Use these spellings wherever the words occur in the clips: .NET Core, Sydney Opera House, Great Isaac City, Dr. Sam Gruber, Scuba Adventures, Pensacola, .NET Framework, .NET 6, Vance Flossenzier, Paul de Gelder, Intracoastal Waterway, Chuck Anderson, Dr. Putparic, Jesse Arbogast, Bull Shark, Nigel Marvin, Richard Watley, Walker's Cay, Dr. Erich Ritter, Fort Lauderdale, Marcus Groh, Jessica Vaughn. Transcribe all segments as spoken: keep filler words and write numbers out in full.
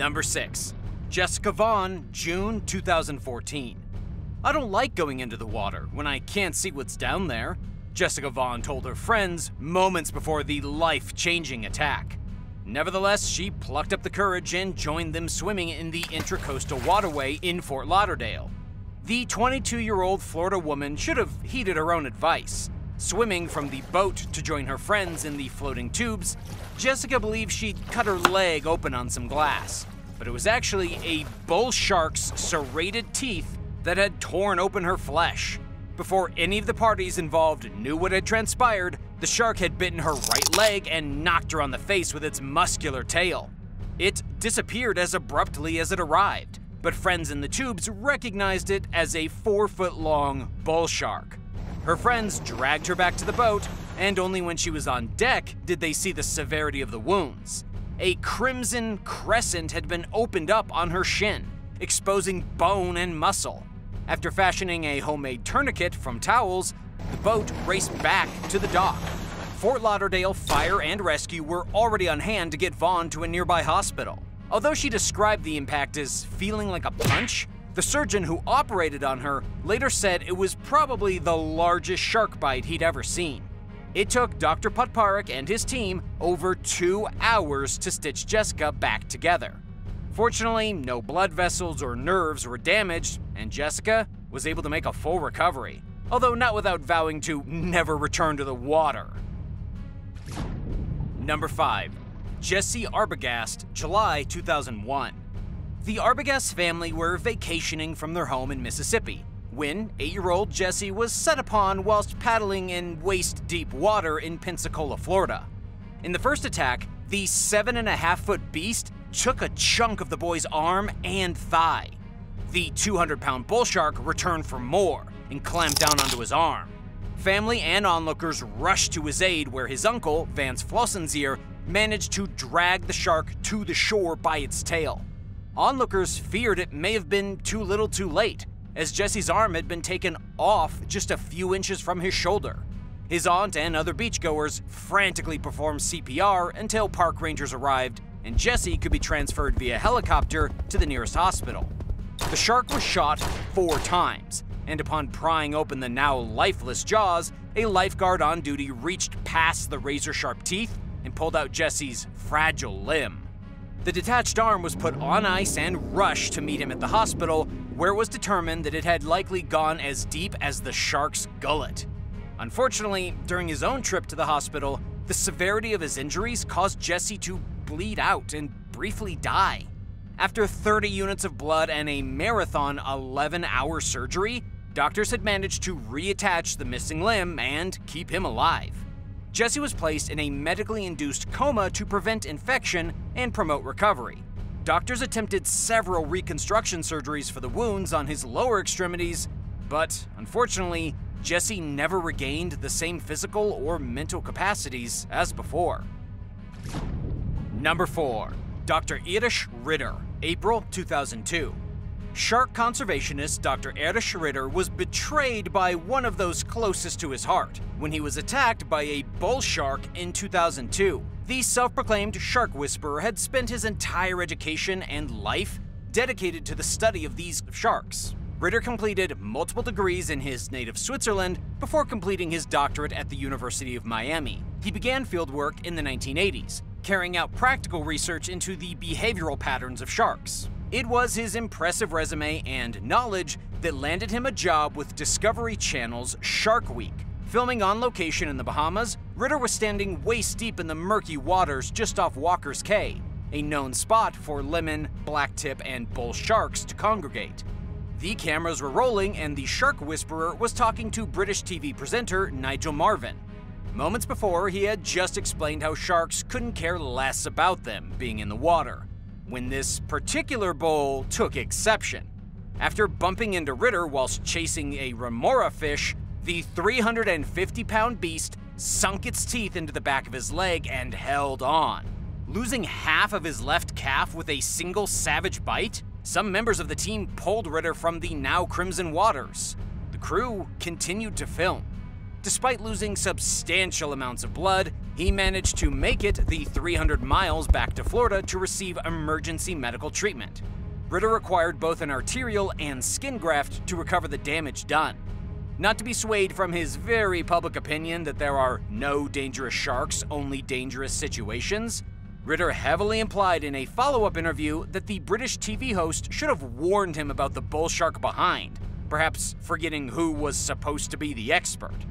Number six, Jessica Vaughn, June two thousand fourteen. I don't like going into the water when I can't see what's down there, Jessica Vaughn told her friends moments before the life-changing attack. Nevertheless, she plucked up the courage and joined them swimming in the Intracoastal Waterway in Fort Lauderdale. The twenty-two-year-old Florida woman should have heeded her own advice. Swimming from the boat to join her friends in the floating tubes, Jessica believed she'd cut her leg open on some glass, but it was actually a bull shark's serrated teeth that had torn open her flesh. Before any of the parties involved knew what had transpired, the shark had bitten her right leg and knocked her on the face with its muscular tail. It disappeared as abruptly as it arrived, but friends in the tubes recognized it as a four-foot-long bull shark. Her friends dragged her back to the boat, and only when she was on deck did they see the severity of the wounds. A crimson crescent had been opened up on her shin, exposing bone and muscle. After fashioning a homemade tourniquet from towels, the boat raced back to the dock. Fort Lauderdale Fire and Rescue were already on hand to get Vaughn to a nearby hospital. Although she described the impact as feeling like a punch, the surgeon who operated on her later said it was probably the largest shark bite he'd ever seen. It took Doctor Putparic and his team over two hours to stitch Jessica back together. Fortunately, no blood vessels or nerves were damaged, and Jessica was able to make a full recovery, although not without vowing to never return to the water. Number five, Jesse Arbogast, July two thousand one. The Arbogast family were vacationing from their home in Mississippi when eight-year-old Jesse was set upon whilst paddling in waist-deep water in Pensacola, Florida. In the first attack, the seven-and-a-half-foot beast took a chunk of the boy's arm and thigh. The two hundred pound bull shark returned for more and clamped down onto his arm. Family and onlookers rushed to his aid, where his uncle, Vance Flossenzier, managed to drag the shark to the shore by its tail. Onlookers feared it may have been too little too late, as Jesse's arm had been taken off just a few inches from his shoulder. His aunt and other beachgoers frantically performed C P R until park rangers arrived and Jesse could be transferred via helicopter to the nearest hospital. The shark was shot four times, and upon prying open the now lifeless jaws, a lifeguard on duty reached past the razor-sharp teeth and pulled out Jesse's fragile limb. The detached arm was put on ice and rushed to meet him at the hospital, where it was determined that it had likely gone as deep as the shark's gullet. Unfortunately, during his own trip to the hospital, the severity of his injuries caused Jesse to bleed out and briefly die. After thirty units of blood and a marathon eleven hour surgery, doctors had managed to reattach the missing limb and keep him alive. Jesse was placed in a medically induced coma to prevent infection and promote recovery. Doctors attempted several reconstruction surgeries for the wounds on his lower extremities, but unfortunately, Jesse never regained the same physical or mental capacities as before. Number four, Doctor Erich Ritter, April two thousand two. Shark conservationist Doctor Erich Ritter was betrayed by one of those closest to his heart when he was attacked by a bull shark in two thousand two. The self-proclaimed shark whisperer had spent his entire education and life dedicated to the study of these sharks. Ritter completed multiple degrees in his native Switzerland before completing his doctorate at the University of Miami. He began fieldwork in the nineteen eighties, carrying out practical research into the behavioral patterns of sharks. It was his impressive resume and knowledge that landed him a job with Discovery Channel's Shark Week. Filming on location in the Bahamas, Ritter was standing waist-deep in the murky waters just off Walker's Cay, a known spot for lemon, blacktip, and bull sharks to congregate. The cameras were rolling and the shark whisperer was talking to British T V presenter Nigel Marvin. Moments before, he had just explained how sharks couldn't care less about them being in the water, when this particular bull took exception. After bumping into Ritter whilst chasing a remora fish, the three hundred fifty pound beast sunk its teeth into the back of his leg and held on. Losing half of his left calf with a single savage bite, some members of the team pulled Ritter from the now crimson waters. The crew continued to film. Despite losing substantial amounts of blood, He managed to make it the three hundred miles back to Florida to receive emergency medical treatment. Ritter required both an arterial and skin graft to recover the damage done. Not to be swayed from his very public opinion that there are no dangerous sharks, only dangerous situations, Ritter heavily implied in a follow-up interview that the British T V host should have warned him about the bull shark behind, perhaps forgetting who was supposed to be the expert.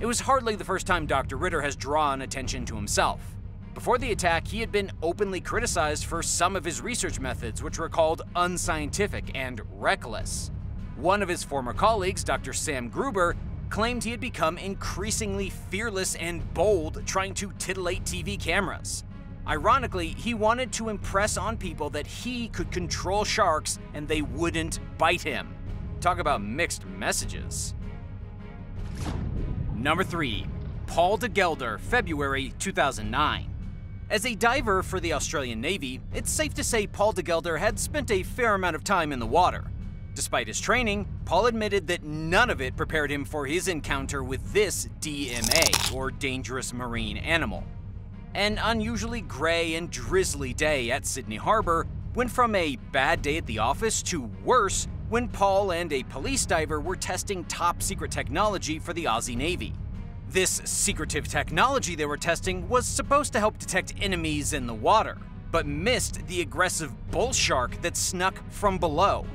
It was hardly the first time Doctor Ritter has drawn attention to himself. Before the attack, he had been openly criticized for some of his research methods, which were called unscientific and reckless. One of his former colleagues, Doctor Sam Gruber, claimed he had become increasingly fearless and bold trying to titillate T V cameras. Ironically, he wanted to impress on people that he could control sharks and they wouldn't bite him. Talk about mixed messages. Number three, Paul de Gelder, February two thousand nine. As a diver for the Australian Navy, it's safe to say Paul de Gelder had spent a fair amount of time in the water. Despite his training, Paul admitted that none of it prepared him for his encounter with this D M A, or dangerous marine animal. An unusually gray and drizzly day at Sydney Harbor went from a bad day at the office to worse when Paul and a police diver were testing top-secret technology for the Aussie Navy. This secretive technology they were testing was supposed to help detect enemies in the water, but missed the aggressive bull shark that snuck from below.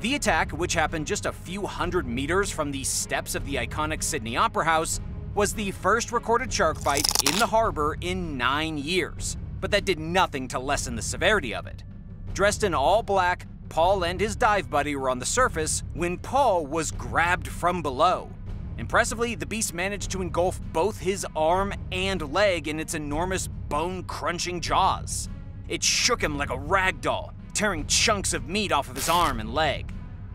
The attack, which happened just a few hundred meters from the steps of the iconic Sydney Opera House, was the first recorded shark bite in the harbor in nine years, but that did nothing to lessen the severity of it. Dressed in all black, Paul and his dive buddy were on the surface when Paul was grabbed from below. Impressively, the beast managed to engulf both his arm and leg in its enormous bone-crunching jaws. It shook him like a rag doll, tearing chunks of meat off of his arm and leg.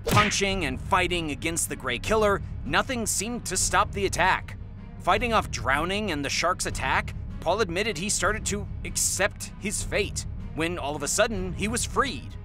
Punching and fighting against the gray killer, nothing seemed to stop the attack. Fighting off drowning and the shark's attack, Paul admitted he started to accept his fate, when all of a sudden he was freed.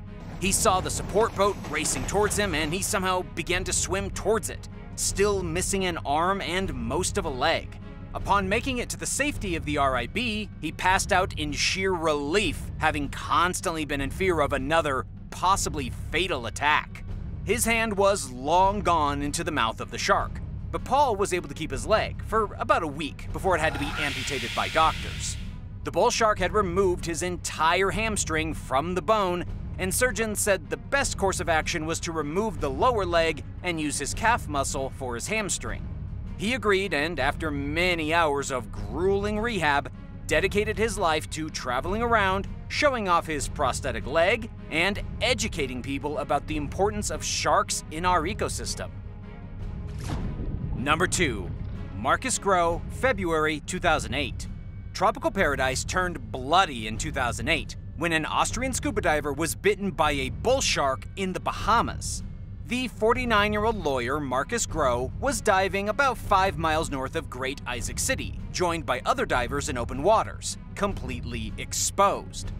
He saw the support boat racing towards him and he somehow began to swim towards it, still missing an arm and most of a leg. Upon making it to the safety of the R I B, he passed out in sheer relief, having constantly been in fear of another, possibly fatal attack. His hand was long gone into the mouth of the shark, but Paul was able to keep his leg for about a week before it had to be amputated by doctors. The bull shark had removed his entire hamstring from the bone, and surgeons said the best course of action was to remove the lower leg and use his calf muscle for his hamstring. He agreed and, after many hours of grueling rehab, dedicated his life to traveling around, showing off his prosthetic leg, and educating people about the importance of sharks in our ecosystem. Number two, Marcus Groh, February two thousand eight. Tropical Paradise turned bloody in two thousand eight when an Austrian scuba diver was bitten by a bull shark in the Bahamas. The forty-nine-year-old lawyer, Marcus Groh, was diving about five miles north of Great Isaac City, joined by other divers in open waters, completely exposed.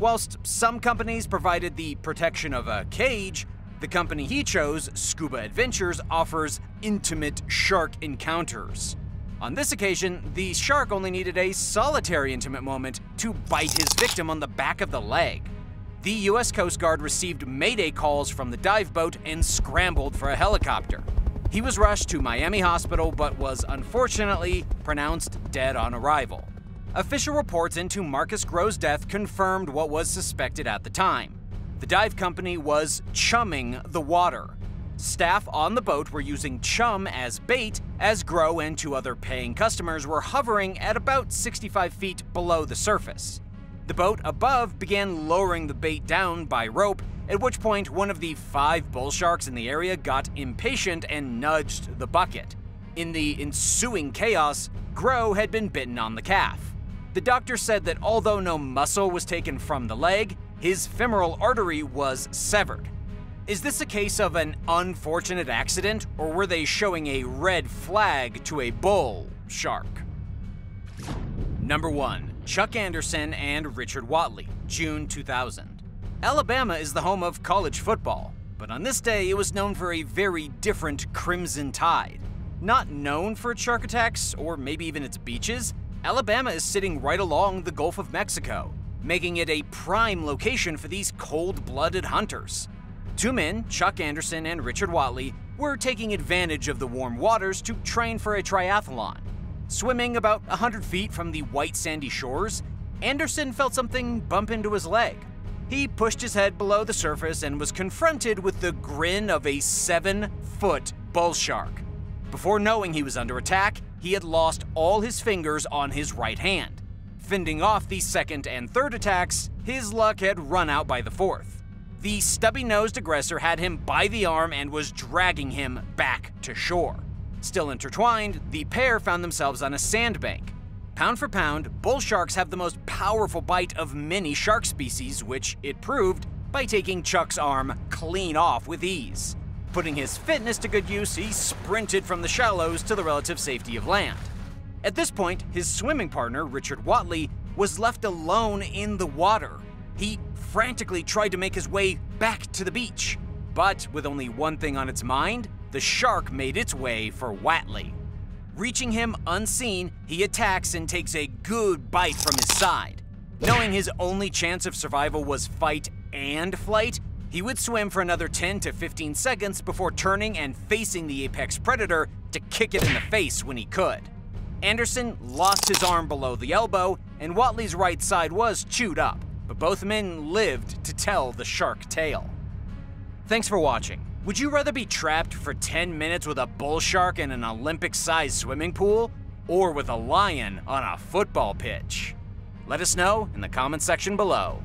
Whilst some companies provided the protection of a cage, the company he chose, Scuba Adventures, offers intimate shark encounters. On this occasion, the shark only needed a solitary intimate moment to bite his victim on the back of the leg. The U S Coast Guard received mayday calls from the dive boat and scrambled for a helicopter. He was rushed to Miami Hospital but was unfortunately pronounced dead on arrival. Official reports into Marcus Groh's death confirmed what was suspected at the time. The dive company was chumming the water. Staff on the boat were using chum as bait as Groh and two other paying customers were hovering at about sixty-five feet below the surface. The boat above began lowering the bait down by rope, at which point one of the five bull sharks in the area got impatient and nudged the bucket. In the ensuing chaos, Groh had been bitten on the calf. The doctor said that although no muscle was taken from the leg, his femoral artery was severed. Is this a case of an unfortunate accident, or were they showing a red flag to a bull shark? Number one. Chuck Anderson and Richard Watley, June two thousand. Alabama is the home of college football, but on this day it was known for a very different Crimson Tide. Not known for its shark attacks, or maybe even its beaches, Alabama is sitting right along the Gulf of Mexico, making it a prime location for these cold-blooded hunters. Two men, Chuck Anderson and Richard Watley, were taking advantage of the warm waters to train for a triathlon. Swimming about one hundred feet from the white sandy shores, Anderson felt something bump into his leg. He pushed his head below the surface and was confronted with the grin of a seven-foot bull shark. Before knowing he was under attack, he had lost all his fingers on his right hand. Fending off the second and third attacks, his luck had run out by the fourth. The stubby-nosed aggressor had him by the arm and was dragging him back to shore. Still intertwined, the pair found themselves on a sandbank. Pound for pound, bull sharks have the most powerful bite of many shark species, which it proved by taking Chuck's arm clean off with ease. Putting his fitness to good use, he sprinted from the shallows to the relative safety of land. At this point, his swimming partner, Richard Watley, was left alone in the water. He frantically tried to make his way back to the beach. But with only one thing on its mind, the shark made its way for Watley. Reaching him unseen, he attacks and takes a good bite from his side. Knowing his only chance of survival was fight and flight, he would swim for another ten to fifteen seconds before turning and facing the apex predator to kick it in the face when he could. Anderson lost his arm below the elbow, and Watley's right side was chewed up, but both men lived to tell the shark tale. Thanks for watching. Would you rather be trapped for ten minutes with a bull shark in an Olympic-sized swimming pool, or with a lion on a football pitch? Let us know in the comments section below.